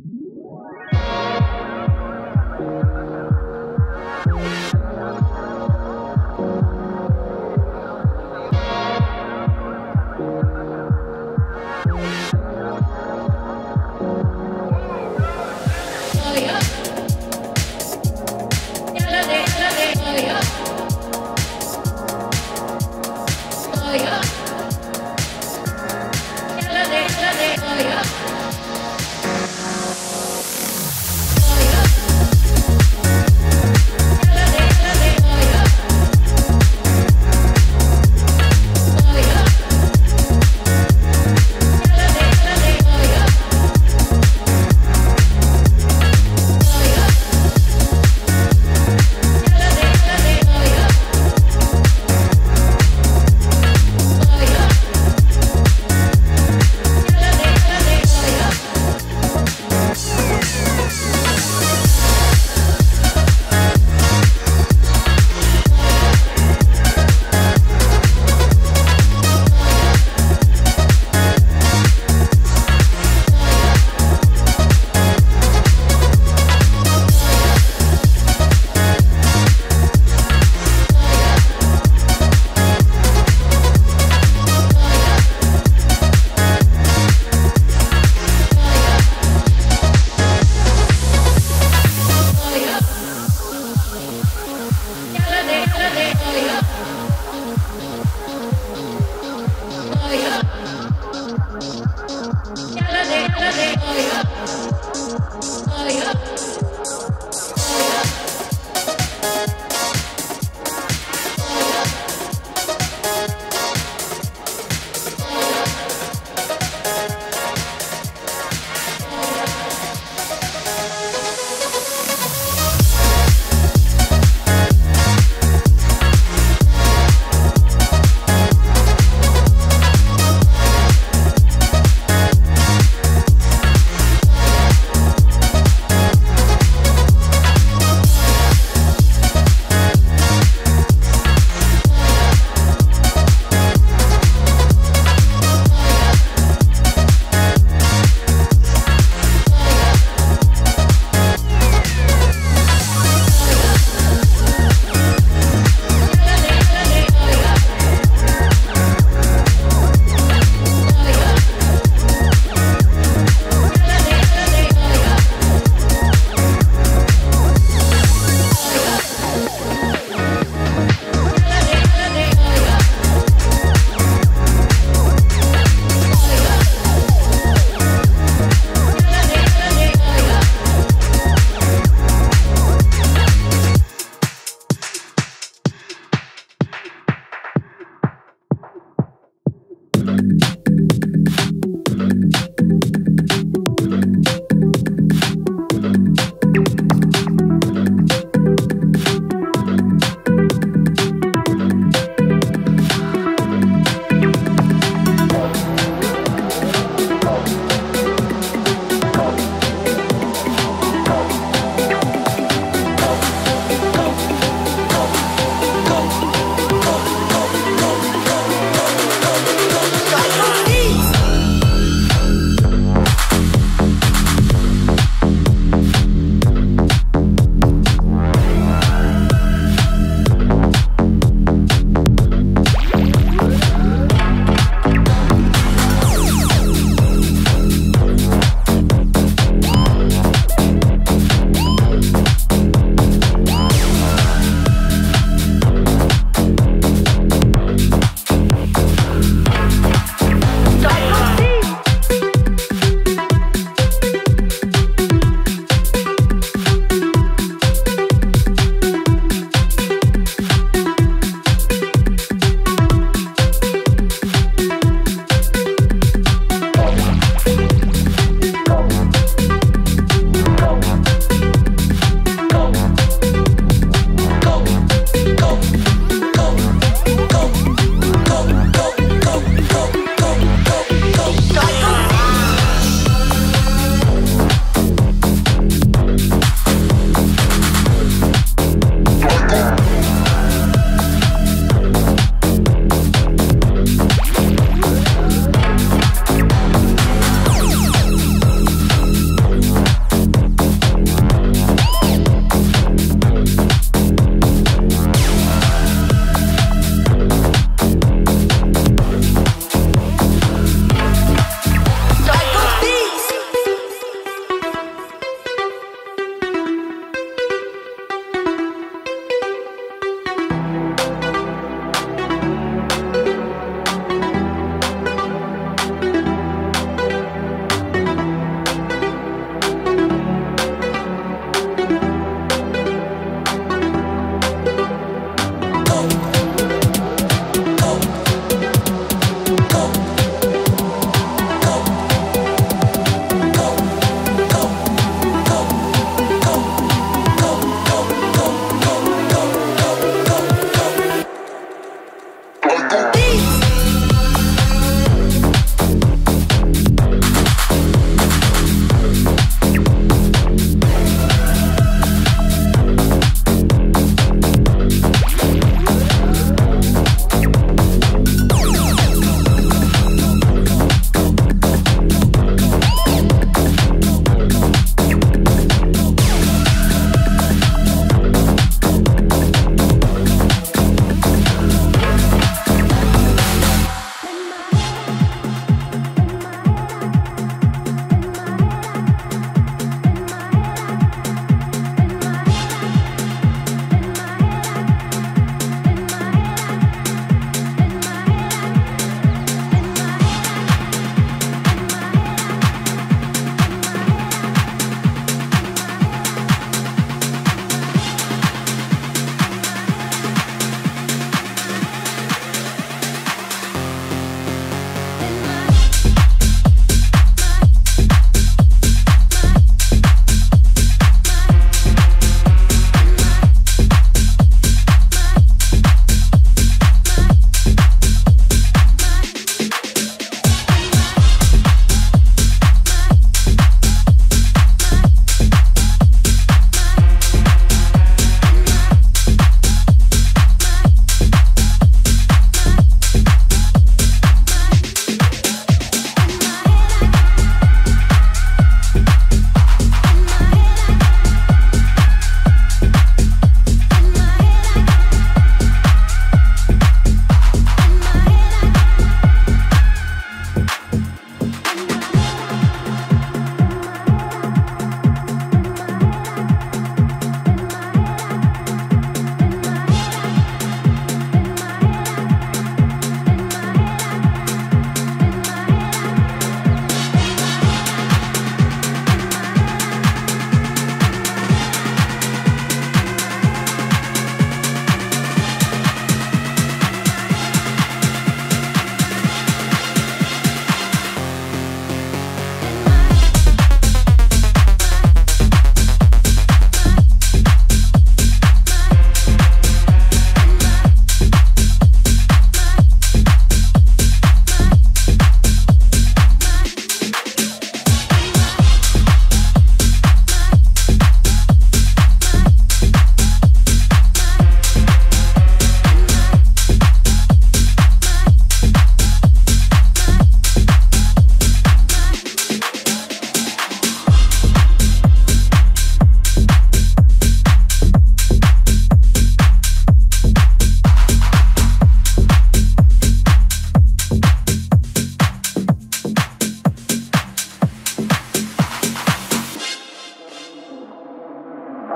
Oh, yeah.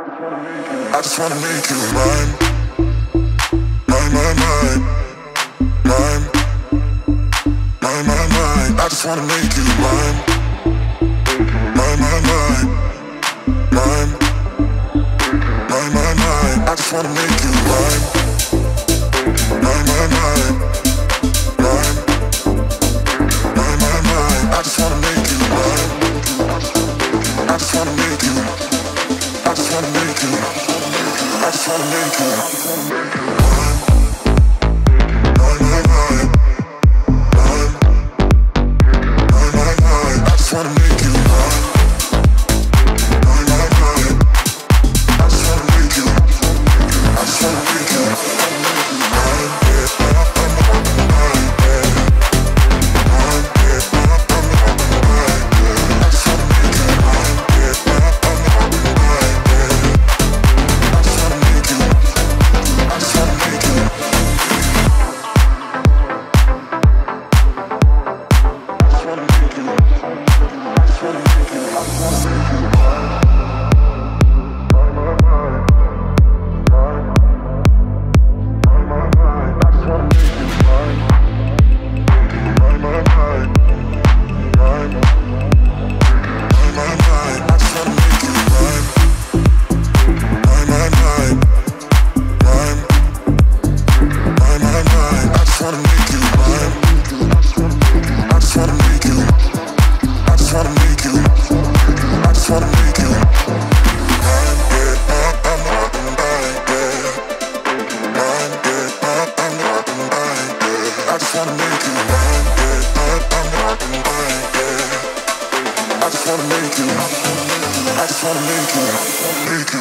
I just wanna make you mine. Mine. Mine. I just wanna make you mine. Mine. I just wanna make you mine. Mine. I just wanna make you mine. I just wanna make you mine. I just wanna make you. I just wanna make you. I just wanna make you. I just wanna make you. I just wanna make you. I just wanna make you.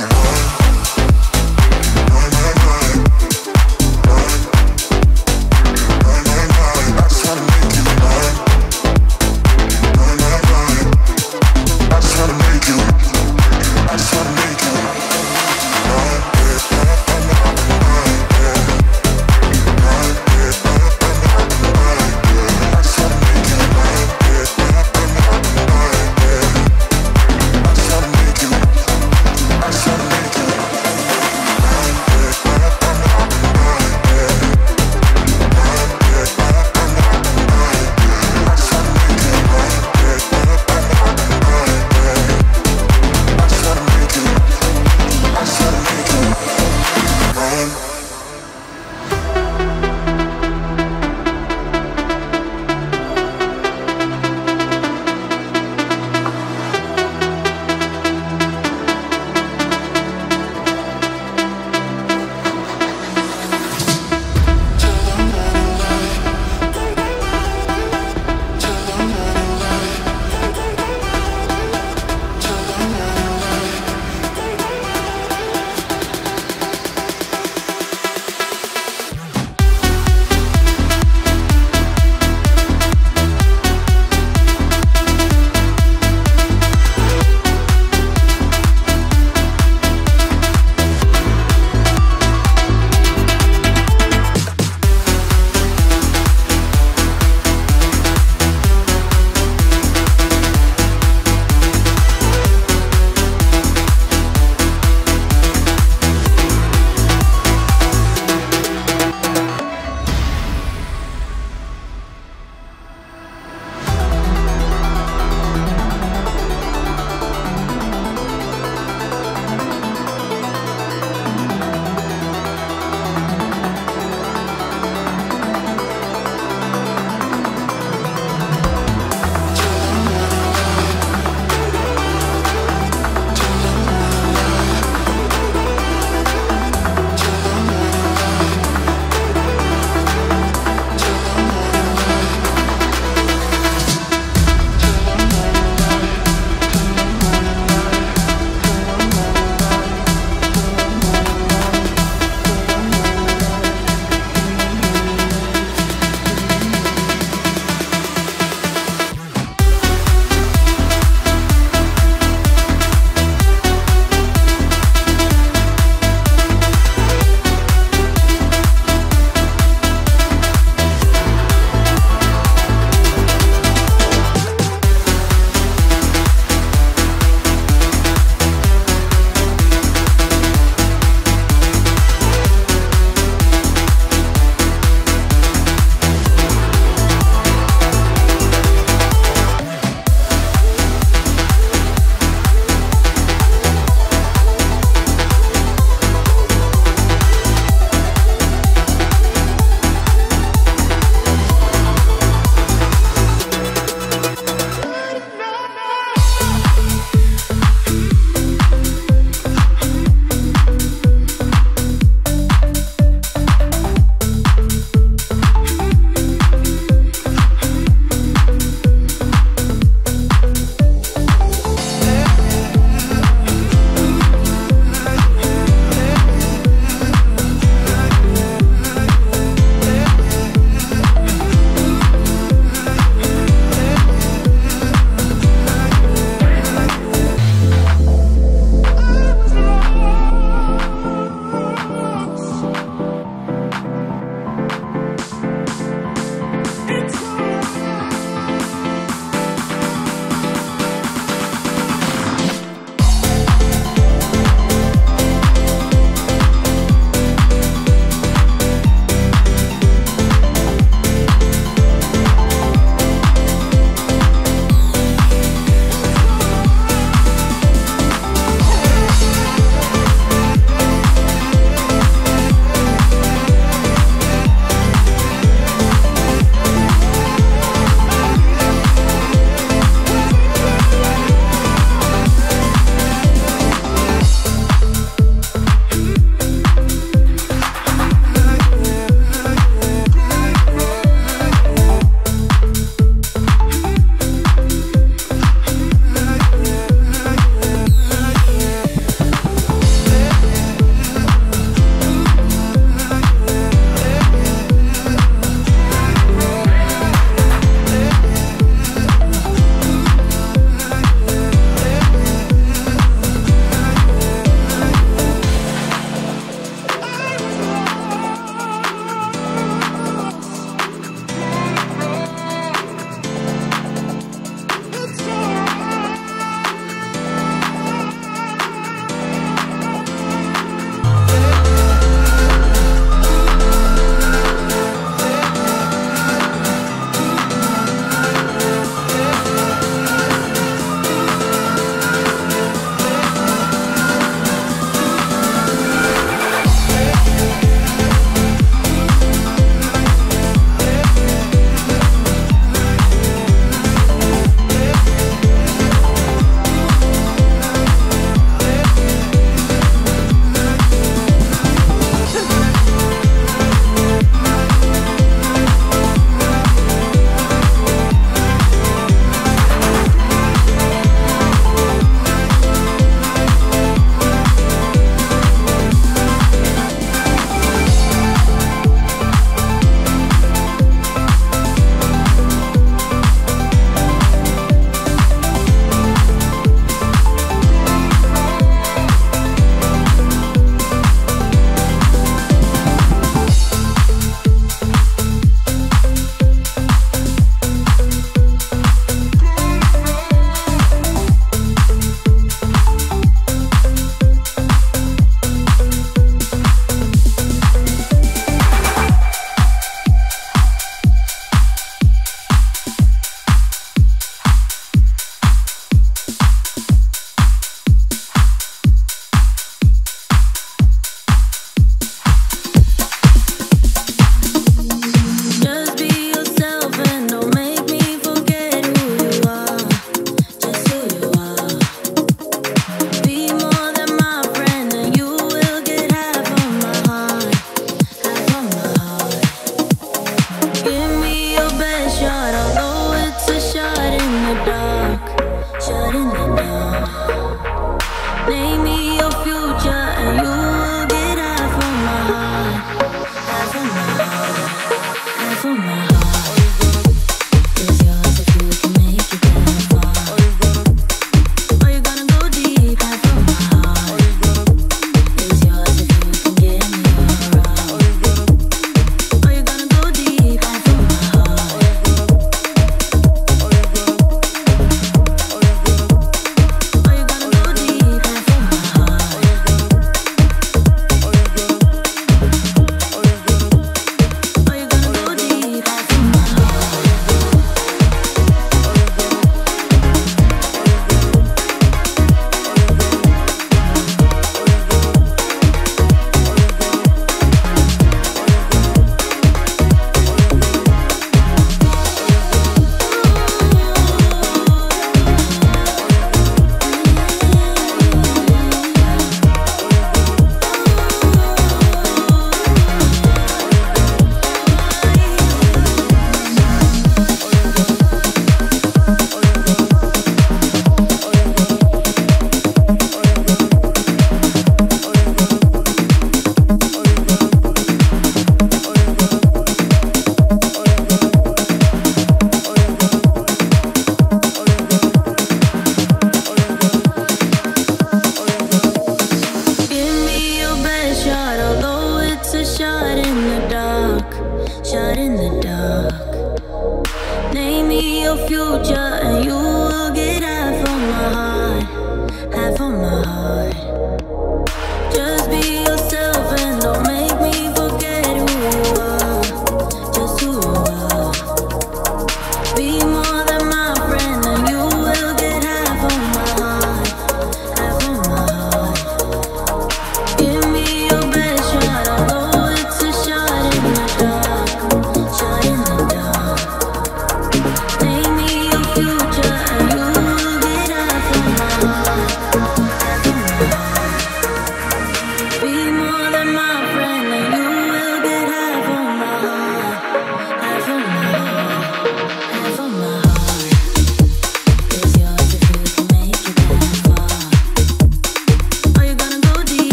I